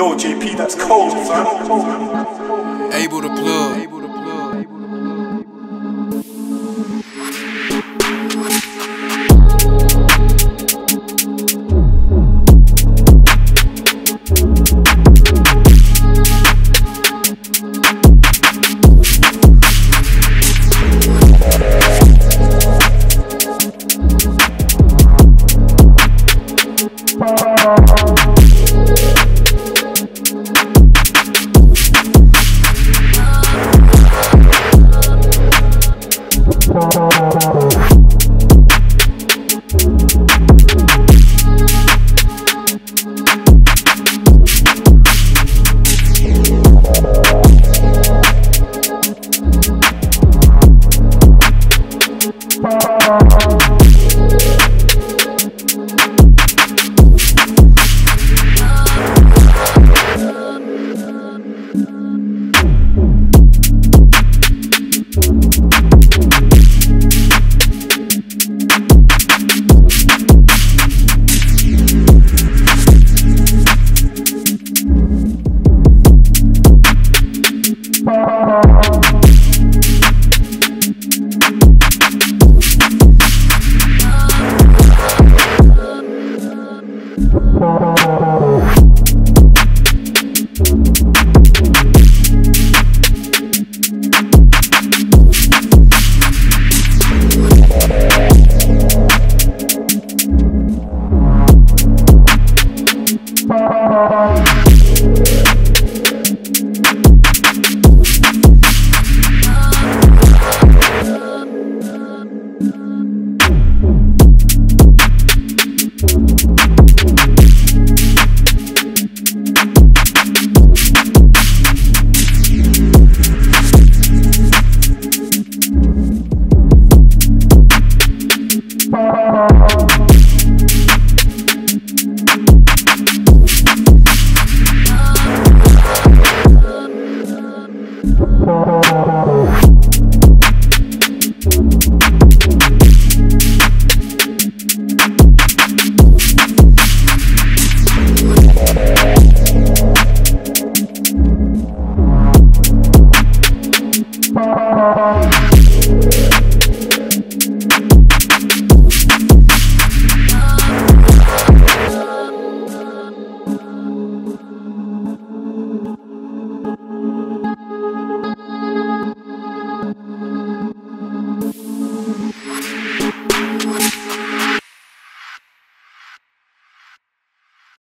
Yo, JP, that's cold, son. Abel the plug.